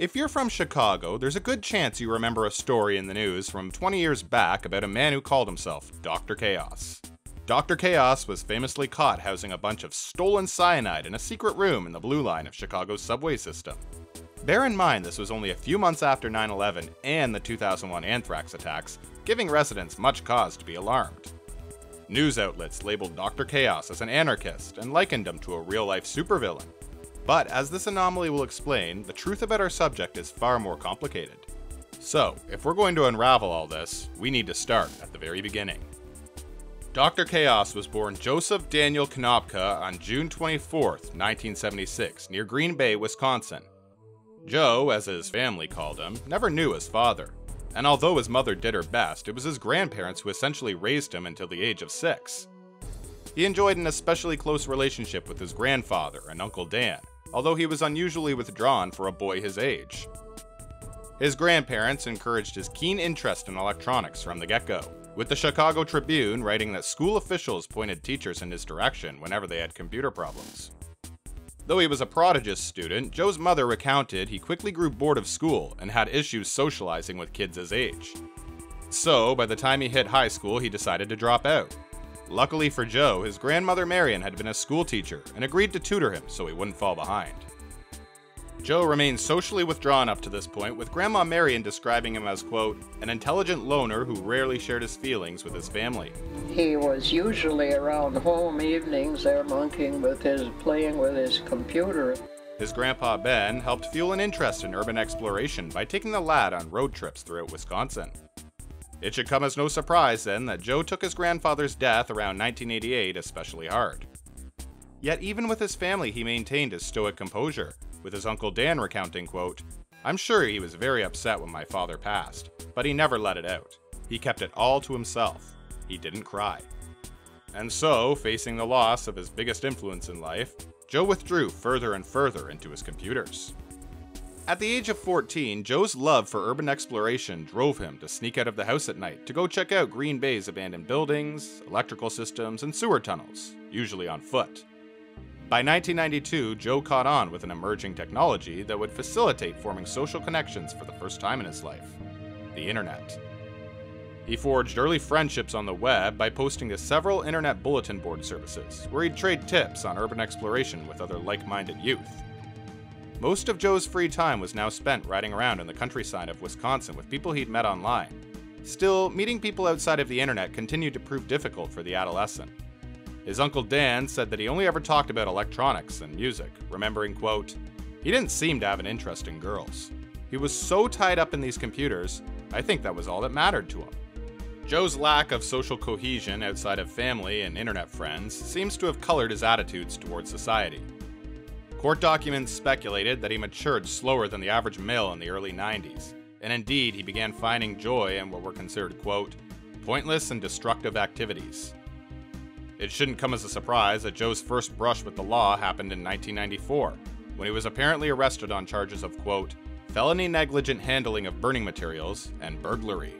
If you're from Chicago, there's a good chance you remember a story in the news from 20 years back about a man who called himself Dr. Chaos. Dr. Chaos was famously caught housing a bunch of stolen cyanide in a secret room in the Blue Line of Chicago's subway system. Bear in mind this was only a few months after 9/11 and the 2001 anthrax attacks, giving residents much cause to be alarmed. News outlets labeled Dr. Chaos as an anarchist and likened him to a real-life supervillain. But as this anomaly will explain, the truth about our subject is far more complicated. So, if we're going to unravel all this, we need to start at the very beginning. Dr. Chaos was born Joseph Daniel Konopka on June 24, 1976, near Green Bay, Wisconsin. Joe, as his family called him, never knew his father, and although his mother did her best, it was his grandparents who essentially raised him until the age of 6. He enjoyed an especially close relationship with his grandfather and Uncle Dan, although he was unusually withdrawn for a boy his age. His grandparents encouraged his keen interest in electronics from the get-go, with the Chicago Tribune writing that school officials pointed teachers in his direction whenever they had computer problems. Though he was a prodigious student, Joe's mother recounted he quickly grew bored of school and had issues socializing with kids his age. So, by the time he hit high school, he decided to drop out. Luckily for Joe, his grandmother Marian had been a school teacher and agreed to tutor him so he wouldn't fall behind. Joe remained socially withdrawn up to this point, with Grandma Marian describing him as, quote, an intelligent loner who rarely shared his feelings with his family. He was usually around home evenings there playing with his computer. His grandpa Ben helped fuel an interest in urban exploration by taking the lad on road trips throughout Wisconsin. It should come as no surprise, then, that Joe took his grandfather's death around 1988 especially hard. Yet even with his family, he maintained his stoic composure, with his Uncle Dan recounting, quote, I'm sure he was very upset when my father passed, but he never let it out. He kept it all to himself. He didn't cry. And so, facing the loss of his biggest influence in life, Joe withdrew further and further into his computers. At the age of 14, Joe's love for urban exploration drove him to sneak out of the house at night to go check out Green Bay's abandoned buildings, electrical systems, and sewer tunnels, usually on foot. By 1992, Joe caught on with an emerging technology that would facilitate forming social connections for the first time in his life, the internet. He forged early friendships on the web by posting to several internet bulletin board services, where he'd trade tips on urban exploration with other like-minded youth. Most of Joe's free time was now spent riding around in the countryside of Wisconsin with people he'd met online. Still, meeting people outside of the internet continued to prove difficult for the adolescent. His Uncle Dan said that he only ever talked about electronics and music, remembering, quote, he didn't seem to have an interest in girls. He was so tied up in these computers, I think that was all that mattered to him. Joe's lack of social cohesion outside of family and internet friends seems to have colored his attitudes towards society. Court documents speculated that he matured slower than the average male in the early 90s, and indeed he began finding joy in what were considered, quote, pointless and destructive activities. It shouldn't come as a surprise that Joe's first brush with the law happened in 1994, when he was apparently arrested on charges of, quote, felony negligent handling of burning materials and burglary.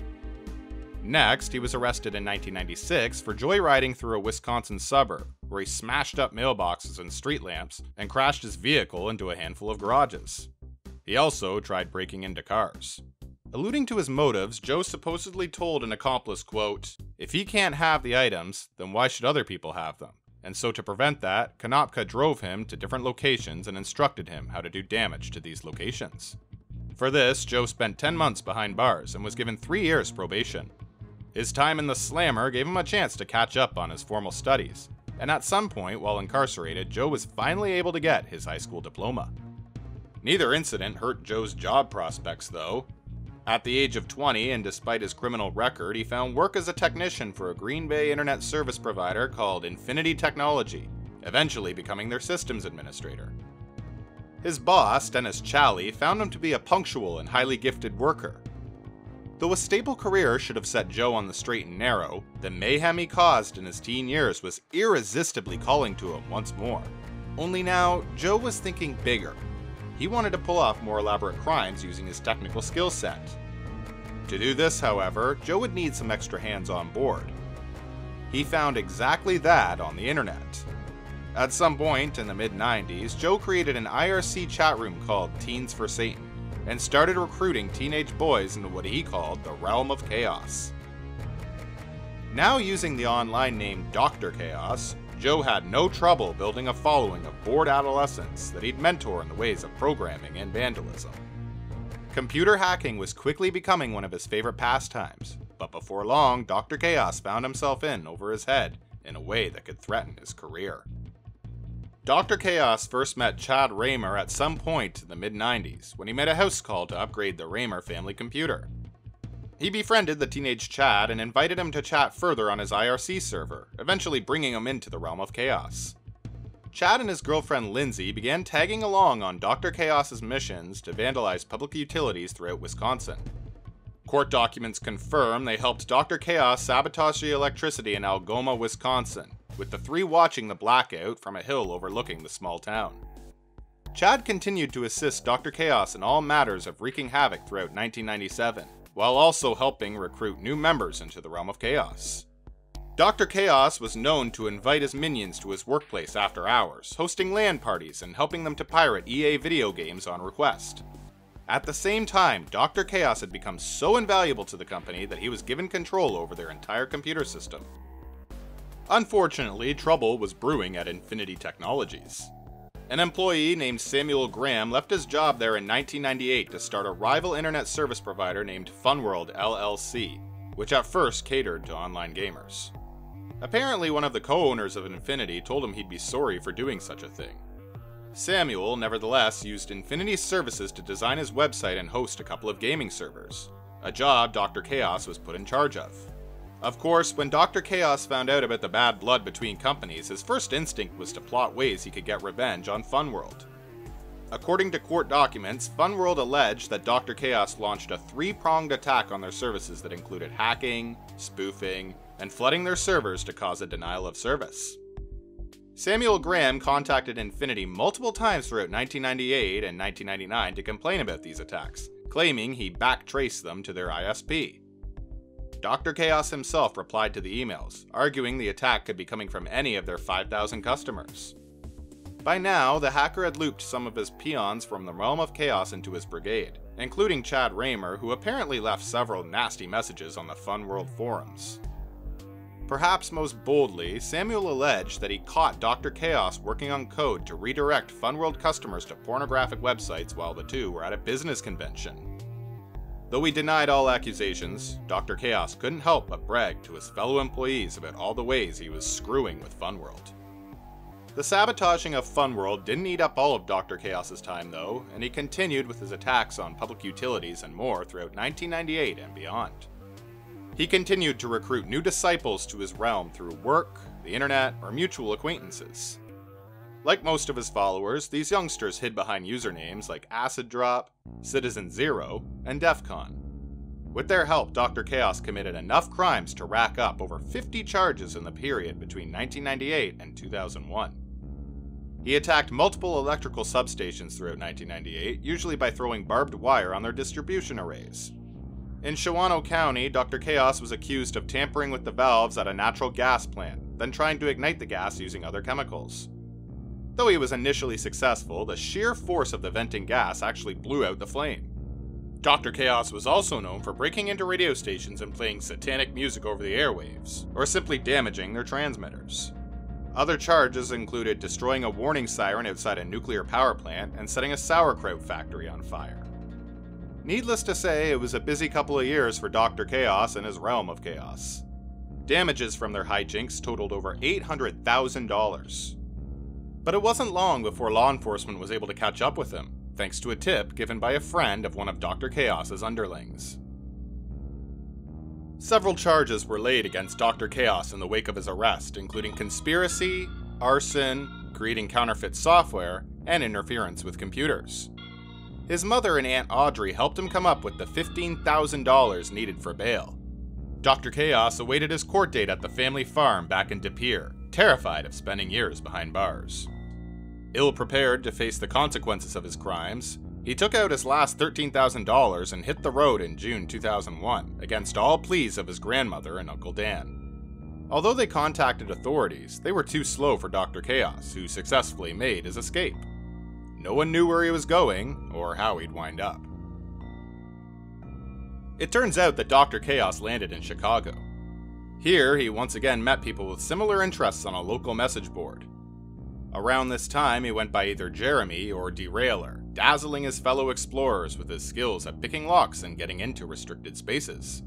Next, he was arrested in 1996 for joyriding through a Wisconsin suburb, where he smashed up mailboxes and street lamps and crashed his vehicle into a handful of garages. He also tried breaking into cars. Alluding to his motives, Joe supposedly told an accomplice, quote, if he can't have the items, then why should other people have them? And so to prevent that, Konopka drove him to different locations and instructed him how to do damage to these locations. For this, Joe spent 10 months behind bars and was given 3 years probation. His time in the slammer gave him a chance to catch up on his formal studies, and at some point while incarcerated, Joe was finally able to get his high school diploma. Neither incident hurt Joe's job prospects, though. At the age of 20, and despite his criminal record, he found work as a technician for a Green Bay internet service provider called Infinity Technology, eventually becoming their systems administrator. His boss, Dennis Challey, found him to be a punctual and highly gifted worker. Though a stable career should have set Joe on the straight and narrow, the mayhem he caused in his teen years was irresistibly calling to him once more. Only now, Joe was thinking bigger. He wanted to pull off more elaborate crimes using his technical skill set. To do this, however, Joe would need some extra hands on board. He found exactly that on the internet. At some point in the mid-90s, Joe created an IRC chat room called Teens for Satan, and started recruiting teenage boys into what he called the Realm of Chaos. Now using the online name Dr. Chaos, Joe had no trouble building a following of bored adolescents that he'd mentor in the ways of programming and vandalism. Computer hacking was quickly becoming one of his favorite pastimes, but before long, Dr. Chaos found himself in over his head in a way that could threaten his career. Dr. Chaos first met Chad Raymer at some point in the mid-90s when he made a house call to upgrade the Raymer family computer. He befriended the teenage Chad and invited him to chat further on his IRC server, eventually bringing him into the Realm of Chaos. Chad and his girlfriend Lindsay began tagging along on Dr. Chaos's missions to vandalize public utilities throughout Wisconsin. Court documents confirm they helped Dr. Chaos sabotage the electricity in Algoma, Wisconsin, with the three watching the blackout from a hill overlooking the small town. Chad continued to assist Dr. Chaos in all matters of wreaking havoc throughout 1997, while also helping recruit new members into the Realm of Chaos. Dr. Chaos was known to invite his minions to his workplace after hours, hosting LAN parties and helping them to pirate EA video games on request. At the same time, Dr. Chaos had become so invaluable to the company that he was given control over their entire computer system. Unfortunately, trouble was brewing at Infinity Technologies. An employee named Samuel Graham left his job there in 1998 to start a rival internet service provider named Funworld LLC, which at first catered to online gamers. Apparently, one of the co-owners of Infinity told him he'd be sorry for doing such a thing. Samuel, nevertheless, used Infinity's services to design his website and host a couple of gaming servers, a job Dr. Chaos was put in charge of. Of course, when Dr. Chaos found out about the bad blood between companies, his first instinct was to plot ways he could get revenge on Funworld. According to court documents, Funworld alleged that Dr. Chaos launched a three-pronged attack on their services that included hacking, spoofing, and flooding their servers to cause a denial of service. Samuel Graham contacted Infinity multiple times throughout 1998 and 1999 to complain about these attacks, claiming he backtraced them to their ISP. Dr. Chaos himself replied to the emails, arguing the attack could be coming from any of their 5,000 customers. By now, the hacker had looped some of his peons from the Realm of Chaos into his brigade, including Chad Raymer, who apparently left several nasty messages on the Funworld forums. Perhaps most boldly, Samuel alleged that he caught Dr. Chaos working on code to redirect Funworld customers to pornographic websites while the two were at a business convention. Though he denied all accusations, Dr. Chaos couldn't help but brag to his fellow employees about all the ways he was screwing with Funworld. The sabotaging of Funworld didn't eat up all of Dr. Chaos's time though, and he continued with his attacks on public utilities and more throughout 1998 and beyond. He continued to recruit new disciples to his realm through work, the internet, or mutual acquaintances. Like most of his followers, these youngsters hid behind usernames like Acid Drop, Citizen Zero, and DEFCON. With their help, Dr. Chaos committed enough crimes to rack up over 50 charges in the period between 1998 and 2001. He attacked multiple electrical substations throughout 1998, usually by throwing barbed wire on their distribution arrays. In Shawano County, Dr. Chaos was accused of tampering with the valves at a natural gas plant, then trying to ignite the gas using other chemicals. Though he was initially successful, the sheer force of the venting gas actually blew out the flame. Dr. Chaos was also known for breaking into radio stations and playing satanic music over the airwaves, or simply damaging their transmitters. Other charges included destroying a warning siren outside a nuclear power plant and setting a sauerkraut factory on fire. Needless to say, it was a busy couple of years for Dr. Chaos and his Realm of Chaos. Damages from their hijinks totaled over $800,000. But it wasn't long before law enforcement was able to catch up with him, thanks to a tip given by a friend of one of Dr. Chaos's underlings. Several charges were laid against Dr. Chaos in the wake of his arrest, including conspiracy, arson, creating counterfeit software, and interference with computers. His mother and Aunt Audrey helped him come up with the $15,000 needed for bail. Dr. Chaos awaited his court date at the family farm back in De Pere, terrified of spending years behind bars. Ill-prepared to face the consequences of his crimes, he took out his last $13,000 and hit the road in June 2001, against all pleas of his grandmother and Uncle Dan. Although they contacted authorities, they were too slow for Dr. Chaos, who successfully made his escape. No one knew where he was going or how he'd wind up. It turns out that Dr. Chaos landed in Chicago. Here, he once again met people with similar interests on a local message board. Around this time, he went by either Jeremy or Derailer, dazzling his fellow explorers with his skills at picking locks and getting into restricted spaces.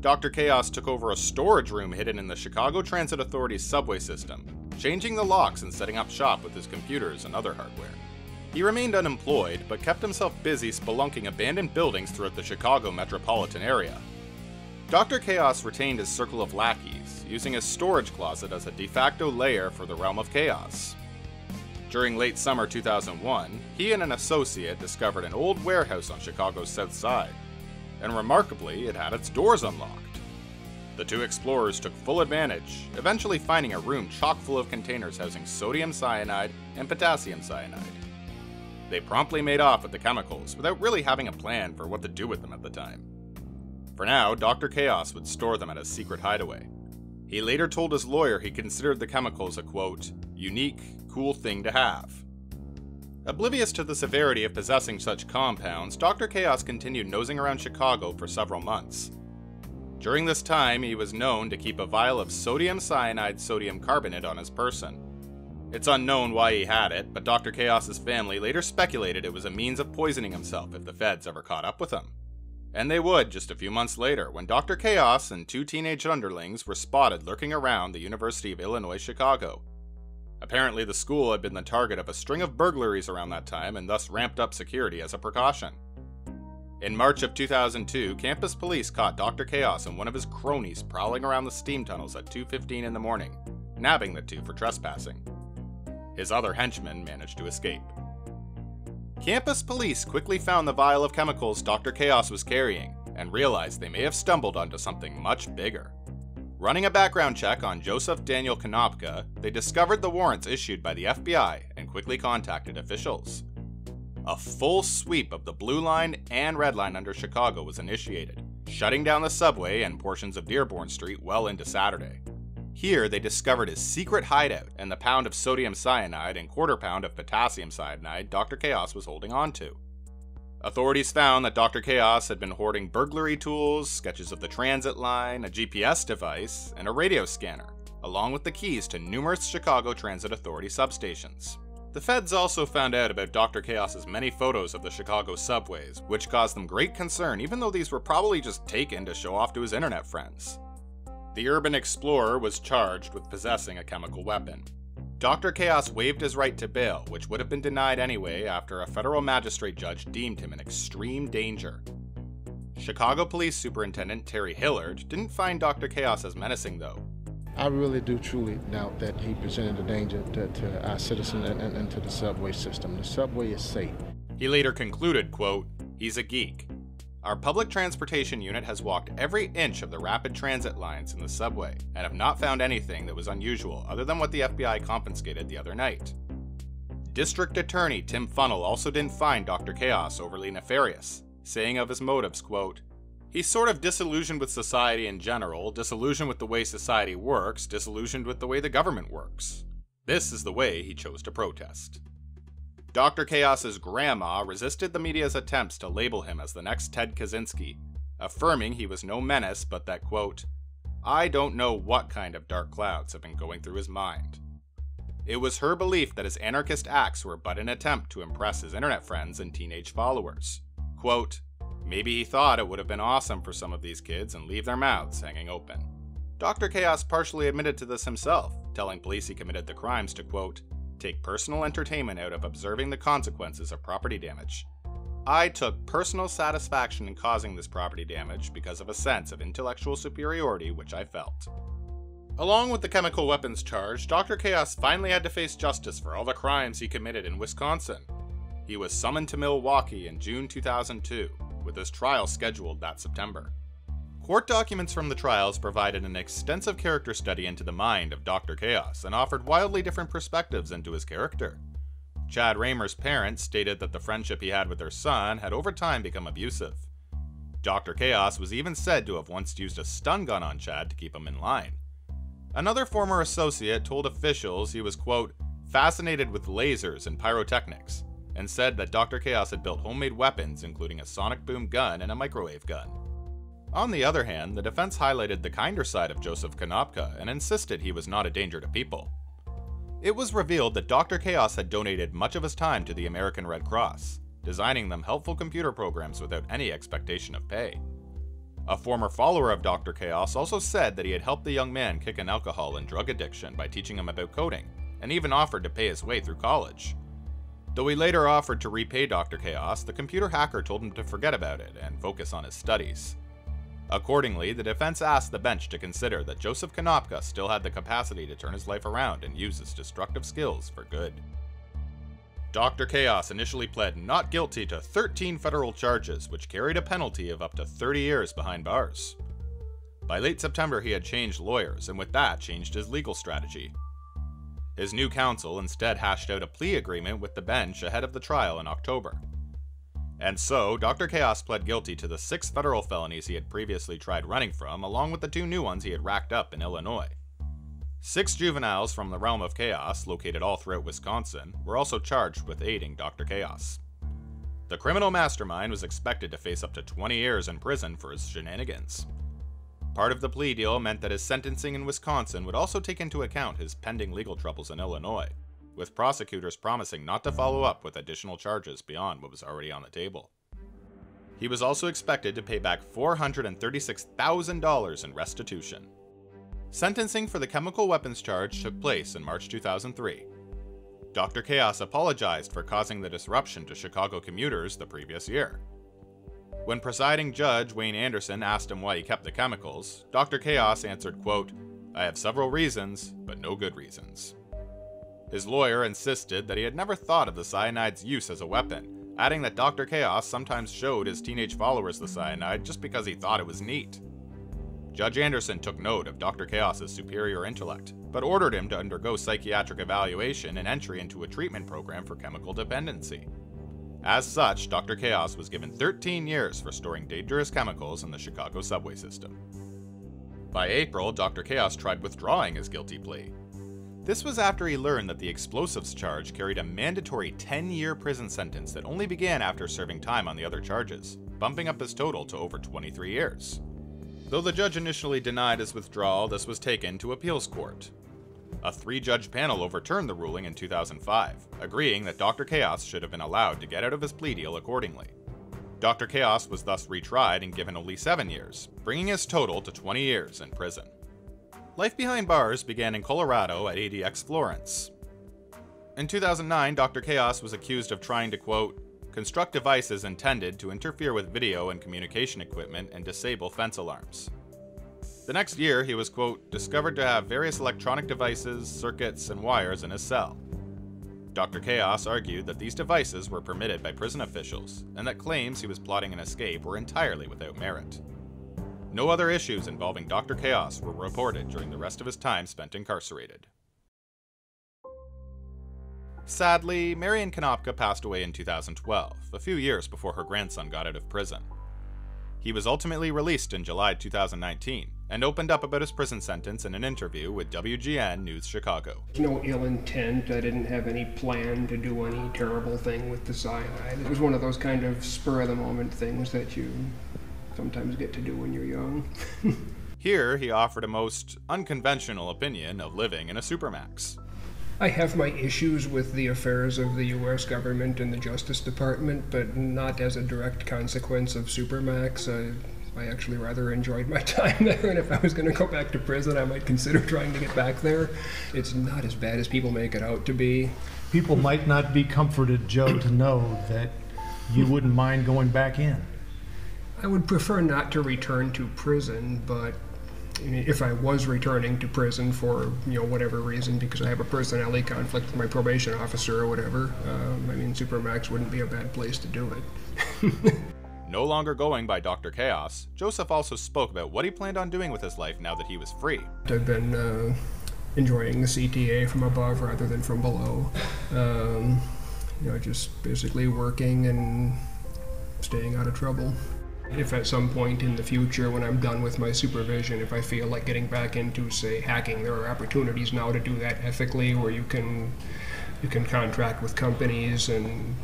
Dr. Chaos took over a storage room hidden in the Chicago Transit Authority's subway system, changing the locks and setting up shop with his computers and other hardware. He remained unemployed, but kept himself busy spelunking abandoned buildings throughout the Chicago metropolitan area. Dr. Chaos retained his circle of lackeys, using his storage closet as a de facto lair for the Realm of Chaos. During late summer 2001, he and an associate discovered an old warehouse on Chicago's south side, and remarkably, it had its doors unlocked. The two explorers took full advantage, eventually finding a room chock full of containers housing sodium cyanide and potassium cyanide. They promptly made off with the chemicals without really having a plan for what to do with them at the time. For now, Dr. Chaos would store them at his secret hideaway. He later told his lawyer he considered the chemicals a, quote, unique, cool thing to have. Oblivious to the severity of possessing such compounds, Dr. Chaos continued nosing around Chicago for several months. During this time, he was known to keep a vial of sodium cyanide sodium carbonate on his person. It's unknown why he had it, but Dr. Chaos's family later speculated it was a means of poisoning himself if the feds ever caught up with him. And they would just a few months later, when Dr. Chaos and two teenage underlings were spotted lurking around the University of Illinois, Chicago. Apparently, the school had been the target of a string of burglaries around that time and thus ramped up security as a precaution. In March of 2002, campus police caught Dr. Chaos and one of his cronies prowling around the steam tunnels at 2:15 in the morning, nabbing the two for trespassing. His other henchmen managed to escape. Campus police quickly found the vial of chemicals Dr. Chaos was carrying and realized they may have stumbled onto something much bigger. Running a background check on Joseph Daniel Konopka, they discovered the warrants issued by the FBI and quickly contacted officials. A full sweep of the Blue Line and Red Line under Chicago was initiated, shutting down the subway and portions of Dearborn Street well into Saturday. Here, they discovered his secret hideout and the pound of sodium cyanide and quarter pound of potassium cyanide Dr. Chaos was holding on to. Authorities found that Dr. Chaos had been hoarding burglary tools, sketches of the transit line, a GPS device, and a radio scanner, along with the keys to numerous Chicago Transit Authority substations. The feds also found out about Dr. Chaos's many photos of the Chicago subways, which caused them great concern, even though these were probably just taken to show off to his internet friends. The urban explorer was charged with possessing a chemical weapon. Dr. Chaos waived his right to bail, which would have been denied anyway after a federal magistrate judge deemed him in extreme danger. Chicago Police Superintendent Terry Hillard didn't find Dr. Chaos as menacing, though. I really do truly doubt that he presented a danger to our citizens and to the subway system. The subway is safe. He later concluded, quote, "He's a geek. Our public transportation unit has walked every inch of the rapid transit lines in the subway and have not found anything that was unusual other than what the FBI confiscated the other night." District Attorney Tim Funnell also didn't find Dr. Chaos overly nefarious, saying of his motives, quote, "He's sort of disillusioned with society in general, disillusioned with the way society works, disillusioned with the way the government works. This is the way he chose to protest." Dr. Chaos's grandma resisted the media's attempts to label him as the next Ted Kaczynski, affirming he was no menace but that, quote, "I don't know what kind of dark clouds have been going through his mind." It was her belief that his anarchist acts were but an attempt to impress his internet friends and teenage followers. Quote, "Maybe he thought it would have been awesome for some of these kids and leave their mouths hanging open." Dr. Chaos partially admitted to this himself, telling police he committed the crimes to, quote, "take personal entertainment out of observing the consequences of property damage. I took personal satisfaction in causing this property damage because of a sense of intellectual superiority which I felt." Along with the chemical weapons charge, Dr. Chaos finally had to face justice for all the crimes he committed in Wisconsin. He was summoned to Milwaukee in June 2002, with his trial scheduled that September. Court documents from the trials provided an extensive character study into the mind of Dr. Chaos and offered wildly different perspectives into his character. Chad Raymer's parents stated that the friendship he had with their son had over time become abusive. Dr. Chaos was even said to have once used a stun gun on Chad to keep him in line. Another former associate told officials he was, quote, "fascinated with lasers and pyrotechnics," and said that Dr. Chaos had built homemade weapons including a sonic boom gun and a microwave gun. On the other hand, the defense highlighted the kinder side of Joseph Konopka and insisted he was not a danger to people. It was revealed that Dr. Chaos had donated much of his time to the American Red Cross, designing them helpful computer programs without any expectation of pay. A former follower of Dr. Chaos also said that he had helped the young man kick an alcohol and drug addiction by teaching him about coding, and even offered to pay his way through college. Though he later offered to repay Dr. Chaos, the computer hacker told him to forget about it and focus on his studies. Accordingly, the defense asked the bench to consider that Joseph Konopka still had the capacity to turn his life around and use his destructive skills for good. Dr. Chaos initially pled not guilty to 13 federal charges, which carried a penalty of up to 30 years behind bars. By late September, he had changed lawyers, and with that changed his legal strategy. His new counsel instead hashed out a plea agreement with the bench ahead of the trial in October. And so, Dr. Chaos pled guilty to the 6 federal felonies he had previously tried running from, along with the 2 new ones he had racked up in Illinois. 6 juveniles from the Realm of Chaos, located all throughout Wisconsin, were also charged with aiding Dr. Chaos. The criminal mastermind was expected to face up to 20 years in prison for his shenanigans. Part of the plea deal meant that his sentencing in Wisconsin would also take into account his pending legal troubles in Illinois, with prosecutors promising not to follow up with additional charges beyond what was already on the table. He was also expected to pay back $436,000 in restitution. Sentencing for the chemical weapons charge took place in March 2003. Dr. Chaos apologized for causing the disruption to Chicago commuters the previous year. When presiding judge Wayne Anderson asked him why he kept the chemicals, Dr. Chaos answered, quote, "I have several reasons, but no good reasons." His lawyer insisted that he had never thought of the cyanide's use as a weapon, adding that Dr. Chaos sometimes showed his teenage followers the cyanide just because he thought it was neat. Judge Anderson took note of Dr. Chaos's superior intellect, but ordered him to undergo psychiatric evaluation and entry into a treatment program for chemical dependency. As such, Dr. Chaos was given 13 years for storing dangerous chemicals in the Chicago subway system. By April, Dr. Chaos tried withdrawing his guilty plea. This was after he learned that the explosives charge carried a mandatory 10-year prison sentence that only began after serving time on the other charges, bumping up his total to over 23 years. Though the judge initially denied his withdrawal, this was taken to appeals court. A 3-judge panel overturned the ruling in 2005, agreeing that Dr. Chaos should have been allowed to get out of his plea deal accordingly. Dr. Chaos was thus retried and given only 7 years, bringing his total to 20 years in prison. Life behind bars began in Colorado at ADX Florence. In 2009, Dr. Chaos was accused of trying to, quote, construct devices intended to interfere with video and communication equipment and disable fence alarms. The next year, he was, quote, discovered to have various electronic devices, circuits, and wires in his cell. Dr. Chaos argued that these devices were permitted by prison officials, and that claims he was plotting an escape were entirely without merit. No other issues involving Dr. Chaos were reported during the rest of his time spent incarcerated. Sadly, Marian Konopka passed away in 2012, a few years before her grandson got out of prison. He was ultimately released in July 2019 and opened up about his prison sentence in an interview with WGN News Chicago. No ill intent. I didn't have any plan to do any terrible thing with the cyanide. It was one of those kind of spur-of-the-moment things that you sometimes get to do when you're young. Here, he offered a most unconventional opinion of living in a supermax. I have my issues with the affairs of the U.S. government and the Justice Department, but not as a direct consequence of Supermax. I actually rather enjoyed my time there, and if I was going to go back to prison, I might consider trying to get back there. It's not as bad as people make it out to be. People might not be comforted, Joe, to know that you wouldn't mind going back in. I would prefer not to return to prison, but if I was returning to prison for, you know, whatever reason, because I have a personality conflict with my probation officer or whatever, I mean, Supermax wouldn't be a bad place to do it. No longer going by Dr. Chaos, Joseph also spoke about what he planned on doing with his life now that he was free. I've been enjoying the CTA from above rather than from below. You know, just basically working and staying out of trouble. If at some point in the future, when I'm done with my supervision, if I feel like getting back into, say, hacking, there are opportunities now to do that ethically, where you can contract with companies and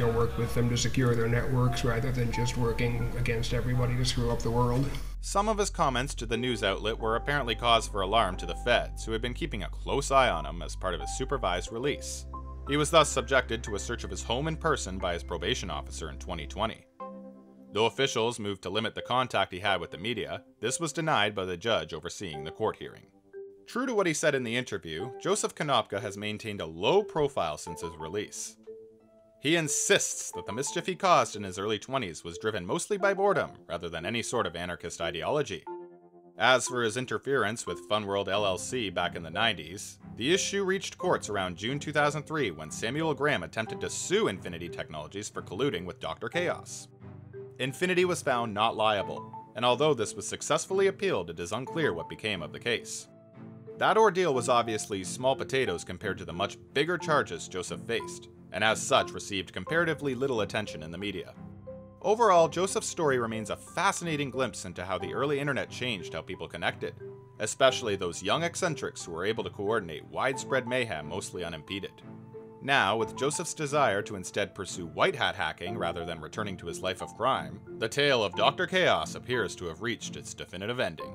work with them to secure their networks rather than just working against everybody to screw up the world. Some of his comments to the news outlet were apparently cause for alarm to the feds, who had been keeping a close eye on him as part of his supervised release. He was thus subjected to a search of his home in person by his probation officer in 2020. Though officials moved to limit the contact he had with the media, this was denied by the judge overseeing the court hearing. True to what he said in the interview, Joseph Konopka has maintained a low profile since his release. He insists that the mischief he caused in his early 20s was driven mostly by boredom rather than any sort of anarchist ideology. As for his interference with Funworld LLC back in the 90s, the issue reached courts around June 2003 when Samuel Graham attempted to sue Infinity Technologies for colluding with Dr. Chaos. Infinity was found not liable, and although this was successfully appealed, it is unclear what became of the case. That ordeal was obviously small potatoes compared to the much bigger charges Joseph faced, and as such received comparatively little attention in the media. Overall, Joseph's story remains a fascinating glimpse into how the early internet changed how people connected, especially those young eccentrics who were able to coordinate widespread mayhem mostly unimpeded. Now, with Joseph's desire to instead pursue white hat hacking rather than returning to his life of crime, the tale of Dr. Chaos appears to have reached its definitive ending.